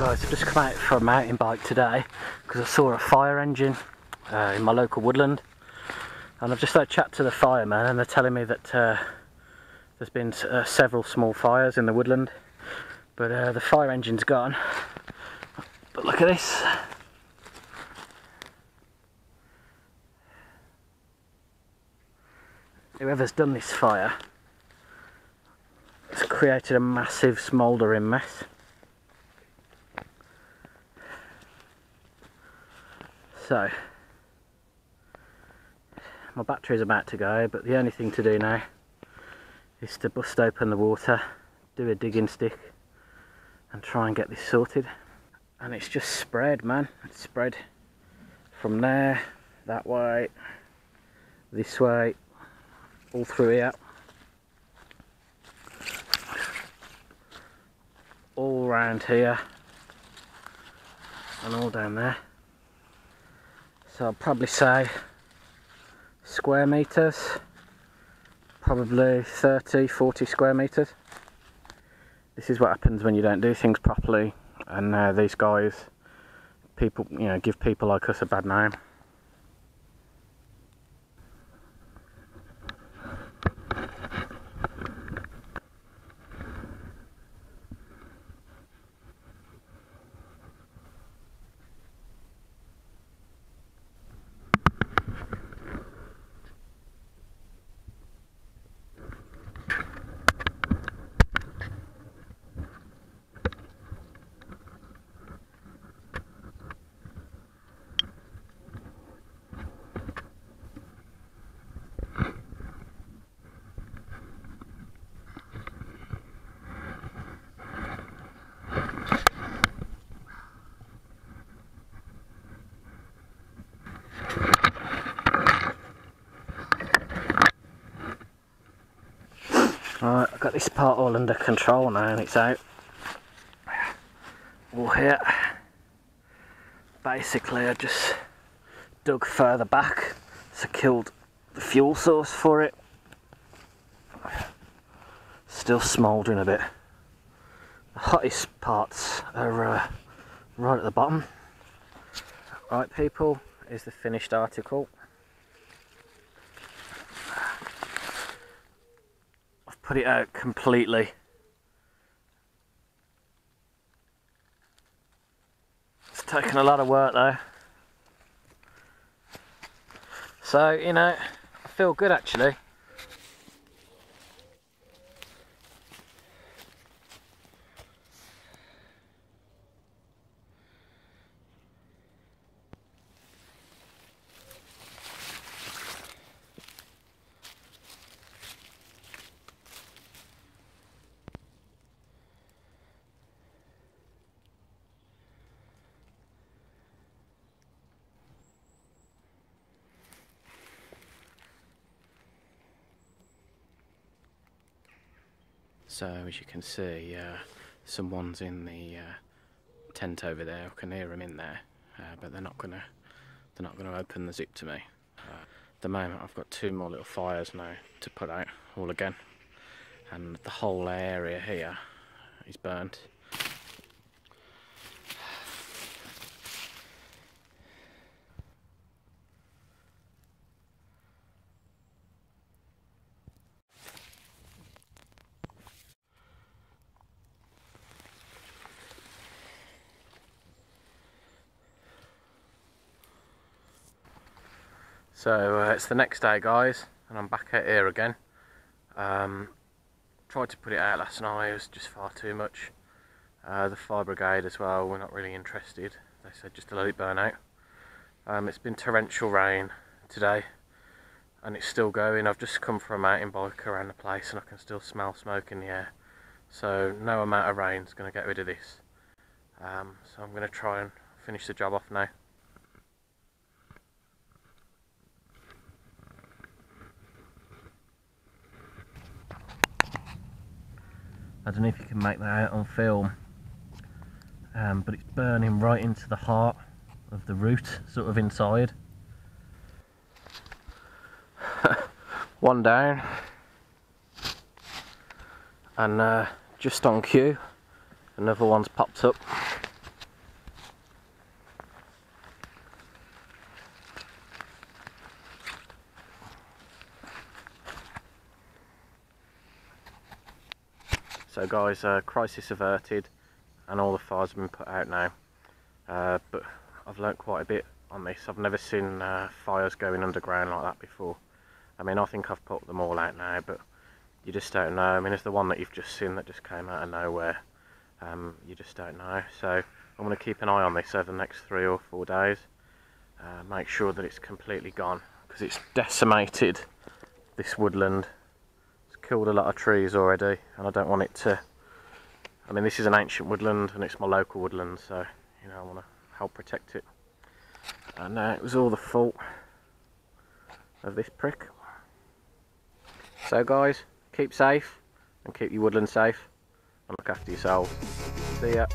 Guys, I've just come out for a mountain bike today because I saw a fire engine in my local woodland, and I've just had a chat to the fireman, and they're telling me that there's been several small fires in the woodland, but the fire engine's gone. But look at this. Whoever's done this fire has created a massive smouldering mess. So, my battery's about to go, but the only thing to do now is to bust open the water, do a digging stick, and try and get this sorted. And it's just spread, man. It's spread from there, that way, this way, all through here, all round here, and all down there. So I'll probably say square meters, probably 30, 40 square meters. This is what happens when you don't do things properly, and these guys, people, you know, give people like us a bad name. Right, I've got this part all under control now, and it's out. All here. Basically, I just dug further back, secured the fuel source for it. Still smouldering a bit. The hottest parts are right at the bottom. Right, people, is the finished article. Put it out completely. It's taken a lot of work though. So, you know, I feel good actually. So as you can see, someone's in the tent over there. I can hear them in there, but they're not gonna open the zip to me. At the moment, I've got two more little fires now to put out all again, and the whole area here is burnt. So it's the next day, guys, and I'm back out here again. Tried to put it out last night, it was just far too much. The fire brigade as well, we're not really interested. They said just to let it burn out. It's been torrential rain today, and it's still going. I've just come for a mountain bike around the place, and I can still smell smoke in the air. So no amount of rain's going to get rid of this. So I'm going to try and finish the job off now. I don't know if you can make that out on film, but it's burning right into the heart of the root, sort of inside. One down, and just on cue, another one's popped up. So guys, crisis averted, and all the fires have been put out now. But I've learnt quite a bit on this. I've never seen fires going underground like that before. I mean, I think I've put them all out now, but you just don't know. I mean, it's the one that you've just seen that just came out of nowhere. You just don't know. So I'm going to keep an eye on this over the next 3 or 4 days. Make sure that it's completely gone, because it's decimated this woodland. It's killed a lot of trees already, and I don't want it to. I mean, this is an ancient woodland and it's my local woodland, so you know, I want to help protect it. And it was all the fault of this prick. So guys, keep safe and keep your woodland safe, and look after yourselves. See ya.